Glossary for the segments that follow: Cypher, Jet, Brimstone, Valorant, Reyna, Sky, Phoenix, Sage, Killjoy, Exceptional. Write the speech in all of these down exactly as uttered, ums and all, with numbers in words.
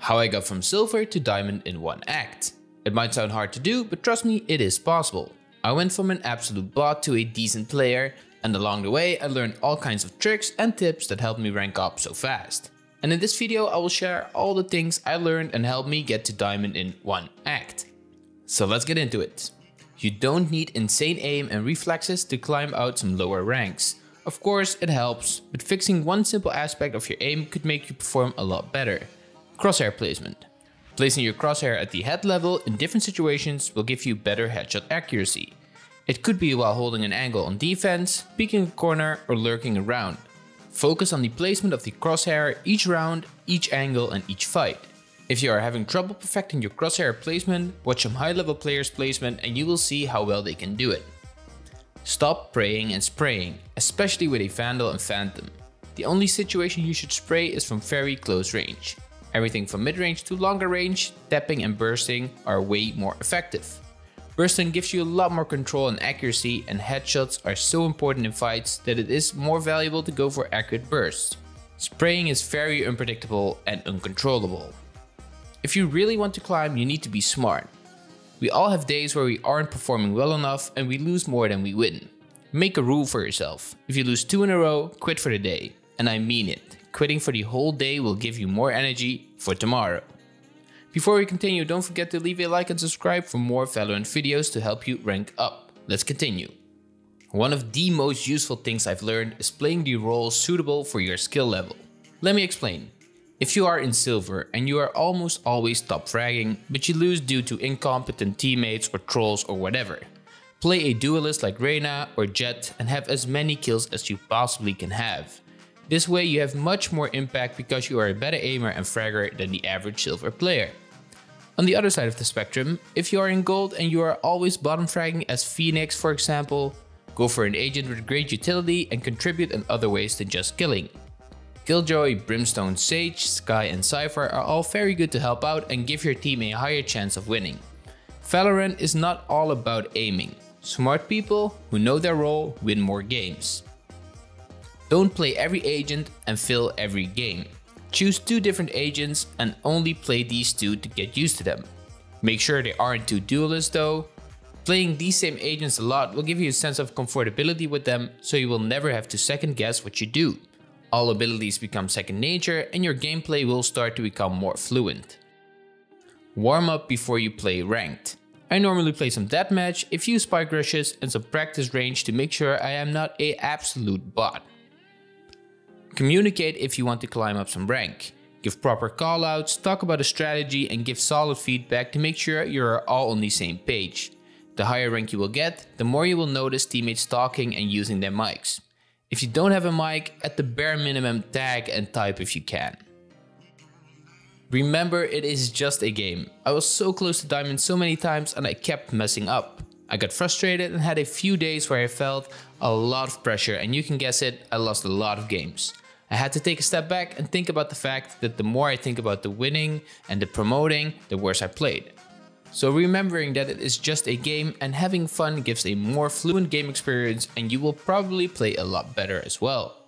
How I got from silver to diamond in one act. It might sound hard to do, but trust me, it is possible. I went from an absolute bot to a decent player, and along the way I learned all kinds of tricks and tips that helped me rank up so fast. And in this video I will share all the things I learned and helped me get to diamond in one act. So let's get into it. You don't need insane aim and reflexes to climb out some lower ranks. Of course it helps, but fixing one simple aspect of your aim could make you perform a lot better. Crosshair placement. Placing your crosshair at the head level in different situations will give you better headshot accuracy. It could be while holding an angle on defense, peeking a corner, or lurking around. Focus on the placement of the crosshair each round, each angle, and each fight. If you are having trouble perfecting your crosshair placement, watch some high level players' placement and you will see how well they can do it. Stop praying and spraying, especially with a Vandal and Phantom. The only situation you should spray is from very close range. Everything from mid-range to longer range, tapping and bursting are way more effective. Bursting gives you a lot more control and accuracy, and headshots are so important in fights that it is more valuable to go for accurate bursts. Spraying is very unpredictable and uncontrollable. If you really want to climb, you need to be smart. We all have days where we aren't performing well enough and we lose more than we win. Make a rule for yourself. If you lose two in a row, quit for the day. And I mean it. Quitting for the whole day will give you more energy for tomorrow. Before we continue, don't forget to leave a like and subscribe for more Valorant videos to help you rank up. Let's continue. One of the most useful things I've learned is playing the role suitable for your skill level. Let me explain. If you are in silver and you are almost always top fragging, but you lose due to incompetent teammates or trolls or whatever, play a duelist like Reyna or Jet and have as many kills as you possibly can have. This way you have much more impact because you are a better aimer and fragger than the average silver player. On the other side of the spectrum, if you are in gold and you are always bottom fragging as Phoenix for example, go for an agent with great utility and contribute in other ways than just killing. Killjoy, Brimstone, Sage, Sky and Cypher are all very good to help out and give your team a higher chance of winning. Valorant is not all about aiming. Smart people who know their role win more games. Don't play every agent and fill every game. Choose two different agents and only play these two to get used to them. Make sure they aren't too duelist though. Playing these same agents a lot will give you a sense of comfortability with them, so you will never have to second guess what you do. All abilities become second nature and your gameplay will start to become more fluent. Warm up before you play ranked. I normally play some deathmatch, a few spike rushes and some practice range to make sure I am not an absolute bot. Communicate if you want to climb up some rank. Give proper callouts, talk about a strategy and give solid feedback to make sure you are all on the same page. The higher rank you will get, the more you will notice teammates talking and using their mics. If you don't have a mic, at the bare minimum tag and type if you can. Remember, it is just a game. I was so close to diamond so many times and I kept messing up. I got frustrated and had a few days where I felt a lot of pressure, and you can guess it, I lost a lot of games. I had to take a step back and think about the fact that the more I think about the winning and the promoting, the worse I played. So remembering that it is just a game and having fun gives a more fluent game experience, and you will probably play a lot better as well.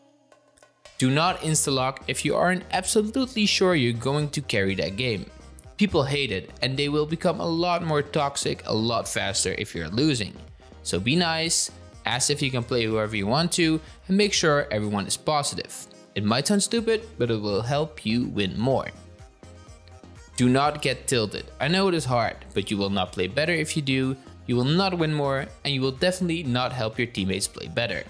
Do not insta-lock if you aren't absolutely sure you're going to carry that game. People hate it and they will become a lot more toxic a lot faster if you're losing. So be nice, ask if you can play whoever you want to, and make sure everyone is positive. It might sound stupid, but it will help you win more. Do not get tilted. I know it is hard, but you will not play better if you do, you will not win more, and you will definitely not help your teammates play better.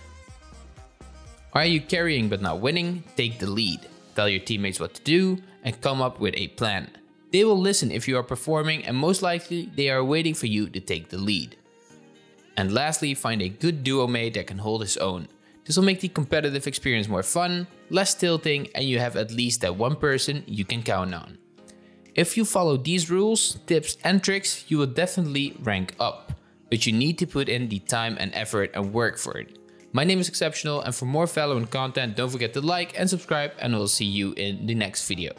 Are you carrying but not winning? Take the lead. Tell your teammates what to do and come up with a plan. They will listen if you are performing, and most likely they are waiting for you to take the lead. And lastly, find a good duo mate that can hold his own. This will make the competitive experience more fun, less tilting, and you have at least that one person you can count on. If you follow these rules, tips and tricks, you will definitely rank up, but you need to put in the time and effort and work for it. My name is Exceptional, and for more Valorant content, don't forget to like and subscribe, and we'll see you in the next video.